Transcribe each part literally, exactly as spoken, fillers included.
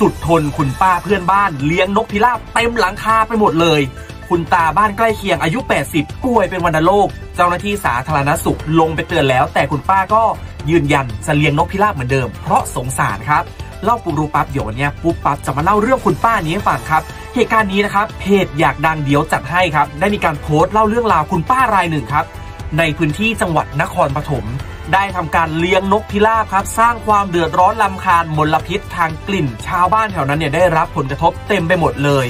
สุดทนคุณป้าเพื่อนบ้านเลี้ยงนกพิราบเต็มหลังคาไปหมดเลยคุณตาบ้านใกล้เคียงอายุแปดสิบป่วยเป็นวัณโรคเจ้าหน้าที่สาธารณสุขลงไปเตือนแล้วแต่คุณป้าก็ยืนยันจะเลี้ยงนกพิราบเหมือนเดิมเพราะสงสารครับเล่าปุ๊บรู้ปั๊บเดี๋ยววันนี้ปุ๊บปั๊บจะมาเล่าเรื่องคุณป้านี้ให้ฟังครับเหตุการณ์นี้นะครับเพจอยากดังเดี๋ยวจัดให้ครับได้มีการโพสต์เล่าเรื่องราวคุณป้ารายหนึ่งครับในพื้นที่จังหวัดนครปฐมได้ทำการเลี้ยงนกพิราบครับสร้างความเดือดร้อนรำคาญมลพิษทางกลิ่นชาวบ้านแถวนั้นเนี่ยได้รับผลกระทบเต็มไปหมดเลย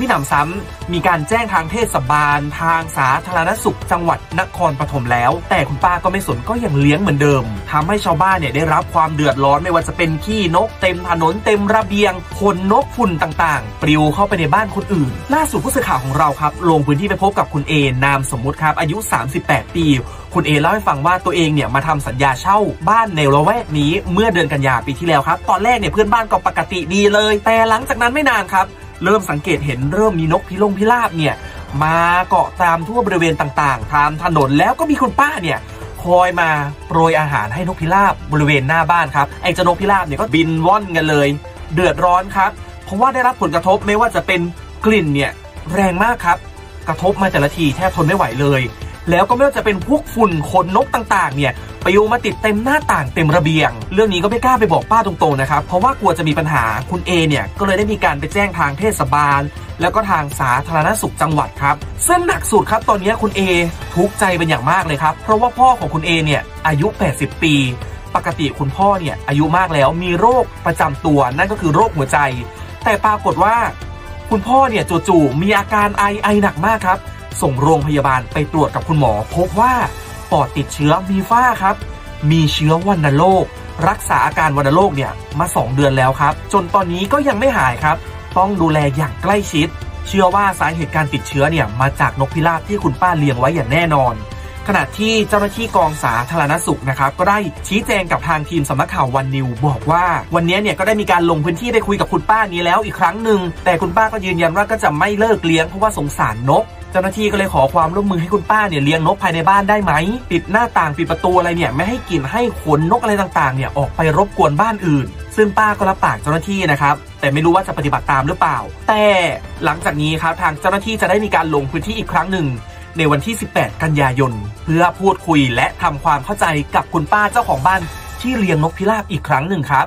มิหนำซ้ำมีการแจ้งทางเทศบาลทางสาธารณสุขจังหวัดนครปฐมแล้วแต่คุณป้าก็ไม่สนก็ยังเลี้ยงเหมือนเดิมทำให้ชาวบ้านเนี่ยได้รับความเดือดร้อนไม่ว่าจะเป็นขี้นกเต็มถนนเต็มระเบียงขนนกฝุ่นต่างๆปลิวเข้าไปในบ้านคนอื่นล่าสุดผู้สื่อข่าวของเราครับลงพื้นที่ไปพบกับคุณเอนามสมมุติครับอายุสามสิบแปดปีคุณเอเล่าให้ฟังว่าตัวเองเนี่ยมาทำสัญญาเช่าบ้านในละแวกนี้เมื่อเดือนกันยาปีที่แล้วครับตอนแรกเนี่ยเพื่อนบ้านก็ปกติดีเลยแต่หลังจากนั้นไม่นานครับเริ่มสังเกตเห็นเริ่มมีนกพิลงพิราบเนี่ยมาเกาะตามทั่วบริเวณต่างๆตามถนนแล้วก็มีคุณป้าเนี่ยคอยมาโปรยอาหารให้นกพิราบบริเวณหน้าบ้านครับไอ้เจ้านกพิราบเนี่ยก็บินว่อนกันเลยเดือดร้อนครับเพราะว่าได้รับผลกระทบไม่ว่าจะเป็นกลิ่นเนี่ยแรงมากครับกระทบมาแต่ละทีแทบทนไม่ไหวเลยแล้วก็ไม่ว่าจะเป็นพวกฝุ่นขนนกต่างๆเนี่ยปลิวมาติดเต็มหน้าต่างเต็มระเบียงเรื่องนี้ก็ไม่กล้าไปบอกป้าตรงๆนะครับเพราะว่ากลัวจะมีปัญหาคุณเอเนี่ยก็เลยได้มีการไปแจ้งทางเทศบาลแล้วก็ทางสาธารณสุขจังหวัดครับซึ่งหนักสุดครับตอนนี้คุณเอทุกข์ใจเป็นอย่างมากเลยครับเพราะว่าพ่อของคุณเอเนี่ยอายุแปดสิบปีปกติคุณพ่อเนี่ยอายุมากแล้วมีโรคประจำตัวนั่นก็คือโรคหัวใจแต่ปรากฏว่าคุณพ่อเนี่ยจู่ๆมีอาการไอไอหนักมากครับส่งโรงพยาบาลไปตรวจกับคุณหมอพบว่าปอดติดเชื้อมีฝ้าครับมีเชื้อวัณโรครักษาอาการวัณโรคเนี่ยมาสองเดือนแล้วครับจนตอนนี้ก็ยังไม่หายครับต้องดูแลอย่างใกล้ชิดเชื่อว่าสาเหตุการติดเชื้อเนี่ยมาจากนกพิราบที่คุณป้าเลี้ยงไว้อย่างแน่นอนขณะที่เจ้าหน้าที่กองสาธารณสุขนะครับก็ได้ชี้แจงกับทางทีมสำนักข่าววันนิวบอกว่าวันนี้เนี่ยก็ได้มีการลงพื้นที่ได้คุยกับคุณป้านี้แล้วอีกครั้งหนึ่งแต่คุณป้าก็ยืนยันว่าก็จะไม่เลิกเลี้ยงเพราะว่าสงสารนกเจ้าหน้าที่ก็เลยขอความร่วมมือให้คุณป้าเนี่ยเลี้ยงนกภายในบ้านได้ไหมปิดหน้าต่างปิดประตูอะไรเนี่ยไม่ให้กลิ่นให้ขนนกอะไรต่างๆเนี่ยออกไปรบกวนบ้านอื่นซึ่งป้าก็รับปากเจ้าหน้าที่นะครับแต่ไม่รู้ว่าจะปฏิบัติตามหรือเปล่าแต่หลังจากนี้ครับทางเจ้าหน้าที่จะได้มีการลงพื้นที่อีกครั้งหนึ่งในวันที่สิบแปดกันยายนเพื่อพูดคุยและทำความเข้าใจกับคุณป้าเจ้าของบ้านที่เลี้ยงนกพิราบอีกครั้งหนึ่งครับ